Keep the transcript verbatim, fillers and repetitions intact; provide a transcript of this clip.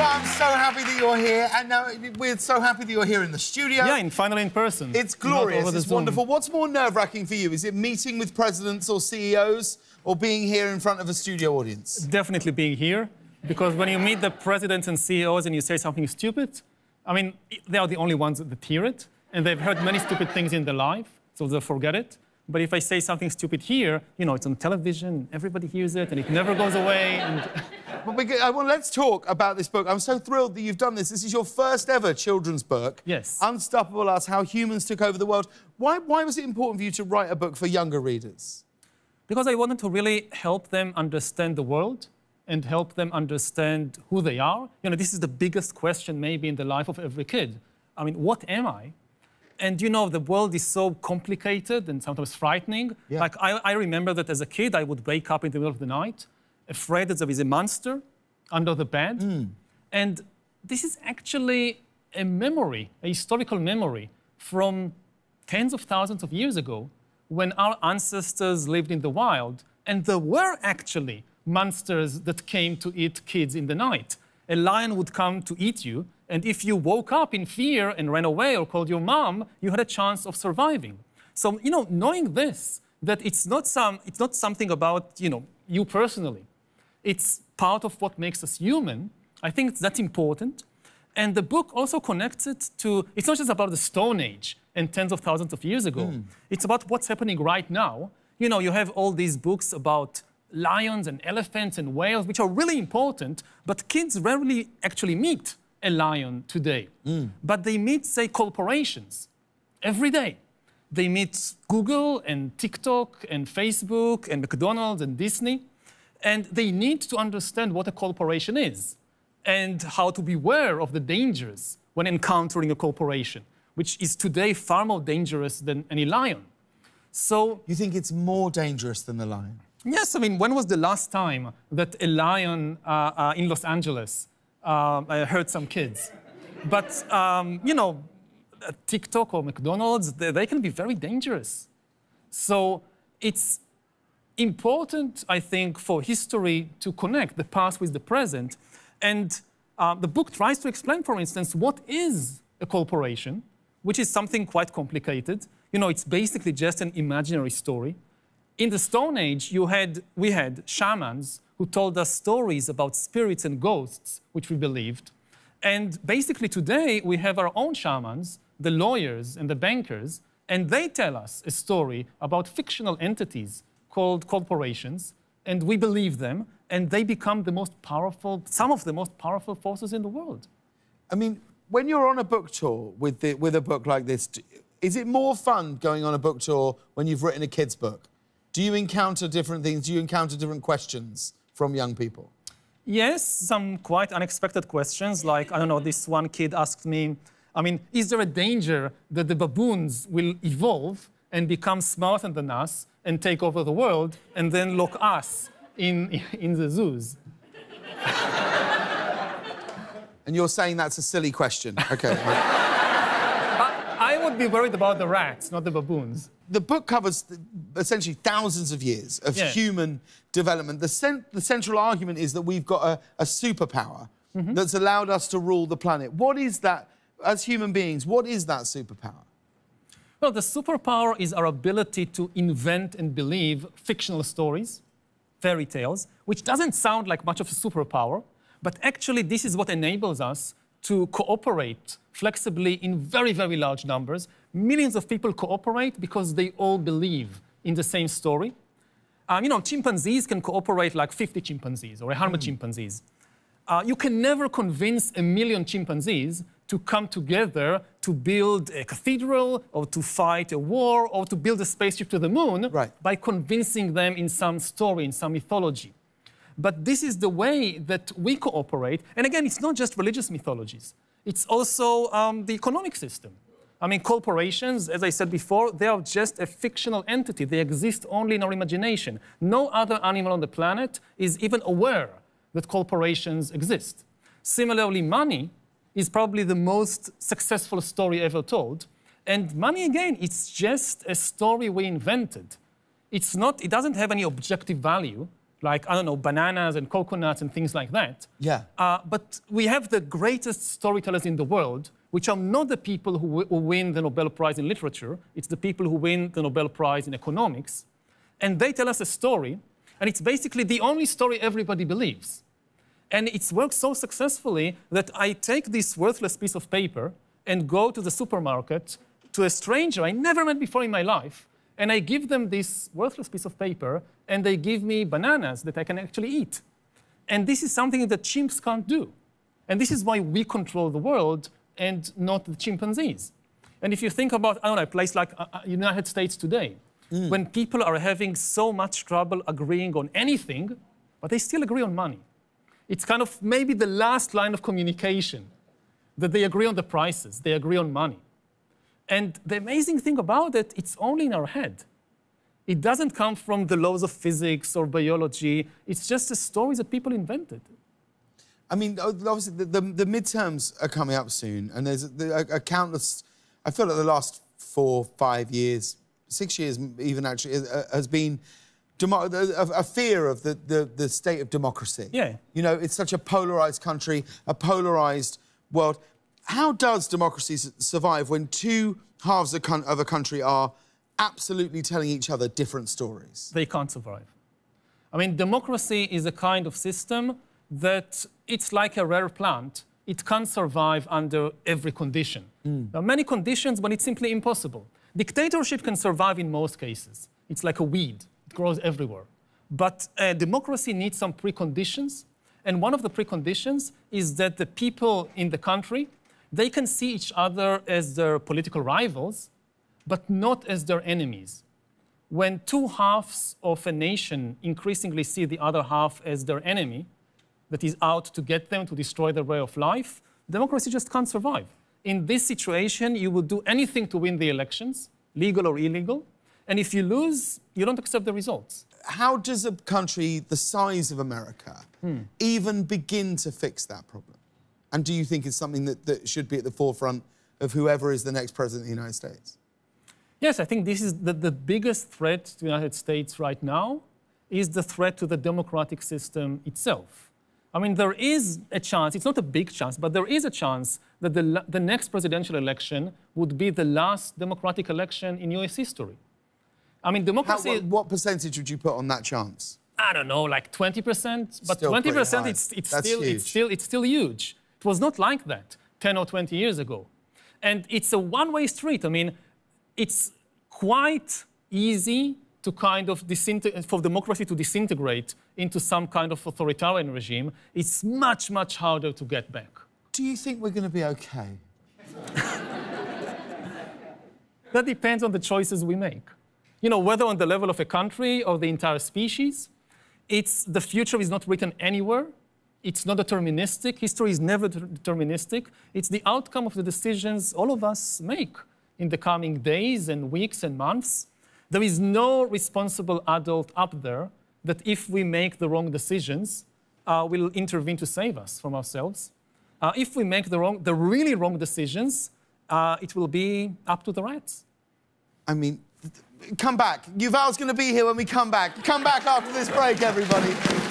I'm so happy that you're here, and now we're so happy that you're here in the studio. Yeah, and finally in person. It's glorious, it's wonderful. What's more nerve-wracking for you? Is it meeting with presidents or C E Os, or being here in front of a studio audience? Definitely being here, because when you meet the presidents and C E Os and you say something stupid, I mean, they are the only ones that hear it, and they've heard many stupid things in their life, so they'll forget it. But if I say something stupid here, you know, it's on television, everybody hears it, and it never goes away. And... But because, well, let's talk about this book. I'm so thrilled that you've done this. This is your first ever children's book. Yes. Unstoppable Us, How Humans Took Over the World. Why, why was it important for you to write a book for younger readers? Because I wanted to really help them understand the world and help them understand who they are. You know, this is the biggest question maybe in the life of every kid. I mean, what am I? And, you know, the world is so complicated and sometimes frightening. Yeah. Like, I, I remember that as a kid, I would wake up in the middle of the night, afraid that there is a monster under the bed. Mm. And this is actually a memory, a historical memory from tens of thousands of years ago when our ancestors lived in the wild. And there were actually monsters that came to eat kids in the night. A lion would come to eat you, and if you woke up in fear and ran away or called your mom, you had a chance of surviving. So, you know, knowing this, that it's not, some, it's not something about, you know, you personally. It's part of what makes us human. I think that's important. And the book also connects it to, it's not just about the Stone Age and tens of thousands of years ago. Mm. It's about what's happening right now. You know, you have all these books about lions and elephants and whales, which are really important, but kids rarely actually meet a lion today. Mm. But they meet, say, corporations every day. They meet Google and TikTok and Facebook and McDonald's and Disney. And they need to understand what a corporation is and how to beware of the dangers when encountering a corporation, which is today far more dangerous than any lion. So... You think it's more dangerous than the lion? Yes. I mean, when was the last time that a lion uh, uh, in Los Angeles Uh, hurt some kids? But, um, you know, TikTok or McDonald's, they, they can be very dangerous. So it's important, I think, for history to connect the past with the present. And uh, the book tries to explain, for instance, what is a corporation, which is something quite complicated. You know, it's basically just an imaginary story. In the Stone Age, you had, we had shamans who told us stories about spirits and ghosts, which we believed. And basically today, we have our own shamans, the lawyers and the bankers, and they tell us a story about fictional entities called corporations, and we believe them, and they become the most powerful, some of the most powerful forces in the world. I mean, when you're on a book tour with, the, with a book like this, is it more fun going on a book tour when you've written a kid's book? Do you encounter different things? Do you encounter different questions from young people? Yes, some quite unexpected questions, like, I don't know, this one kid asked me, I mean, is there a danger that the baboons will evolve and become smarter than us and take over the world and then lock us in, in the zoos? And you're saying that's a silly question. Okay. I, I would be worried about the rats, not the baboons. The book covers essentially thousands of years of yeah. human development. The, cent the central argument is that we've got a, a superpower mm-hmm. that's allowed us to rule the planet. What is that, as human beings, what is that superpower? Well, the superpower is our ability to invent and believe fictional stories, fairy tales, which doesn't sound like much of a superpower, but actually this is what enables us to cooperate flexibly in very, very large numbers. Millions of people cooperate because they all believe in the same story. Um, you know, chimpanzees can cooperate like fifty chimpanzees or one hundred mm. chimpanzees. Uh, you can never convince a million chimpanzees to come together to build a cathedral or to fight a war or to build a spaceship to the moon right. by convincing them in some story, in some mythology. But this is the way that we cooperate. And again, it's not just religious mythologies. It's also um, the economic system. I mean, corporations, as I said before, they are just a fictional entity. They exist only in our imagination. No other animal on the planet is even aware that corporations exist. Similarly, money is probably the most successful story ever told. And money, again, it's just a story we invented. It's not, it doesn't have any objective value. like, I don't know, bananas and coconuts and things like that. Yeah. Uh, but we have the greatest storytellers in the world, which are not the people who, who win the Nobel Prize in literature. It's the people who win the Nobel Prize in economics. And they tell us a story, and it's basically the only story everybody believes. And it's worked so successfully that I take this worthless piece of paper and go to the supermarket to a stranger I never met before in my life, and I give them this worthless piece of paper, and they give me bananas that I can actually eat. And this is something that chimps can't do. And this is why we control the world and not the chimpanzees. And if you think about, I don't know, a place like the uh, United States today, mm. when people are having so much trouble agreeing on anything, but they still agree on money. It's kind of maybe the last line of communication, that they agree on the prices, they agree on money. And the amazing thing about it, it's only in our head. It doesn't come from the laws of physics or biology. It's just a story that people invented. I mean, obviously, the, the, the midterms are coming up soon, and there's a, a countless... I feel like the last four, five years, six years even, actually, has been... a fear of the, the, the state of democracy. Yeah. You know, it's such a polarised country, a polarised world. How does democracy survive when two halves of a country are absolutely telling each other different stories? They can't survive. I mean, democracy is a kind of system that it's like a rare plant. It can't survive under every condition. Mm. There are many conditions when it's simply impossible. Dictatorship can survive in most cases. It's like a weed. It grows everywhere. But uh, democracy needs some preconditions. And one of the preconditions is that the people in the country, they can see each other as their political rivals, but not as their enemies. When two halves of a nation increasingly see the other half as their enemy, that is out to get them, to destroy their way of life, democracy just can't survive. In this situation, you will do anything to win the elections, legal or illegal. And if you lose, you don't accept the results. How does a country the size of America hmm. even begin to fix that problem? And do you think it's something that, that should be at the forefront of whoever is the next president of the United States? Yes, I think this is the, the biggest threat to the United States right now is the threat to the democratic system itself. I mean, there is a chance, it's not a big chance, but there is a chance that the, the next presidential election would be the last democratic election in U S history. I mean, democracy... How, what, what percentage would you put on that chance? I don't know, like twenty percent? But twenty percent, it's, it's, still, it's, still, it's still huge. It was not like that ten or twenty years ago. And it's a one-way street. I mean, it's quite easy to kind of disintegrate, for democracy to disintegrate into some kind of authoritarian regime. It's much, much harder to get back. Do you think we're going to be okay? That depends on the choices we make. You know, whether on the level of a country or the entire species, it's, the future is not written anywhere. It's not deterministic. History is never deterministic. It's the outcome of the decisions all of us make in the coming days and weeks and months. There is no responsible adult up there that if we make the wrong decisions, uh, will intervene to save us from ourselves. Uh, if we make the, wrong, the really wrong decisions, uh, it will be up to the rats. I mean... Come back. Yuval's going to be here when we come back. Come back after this break, everybody.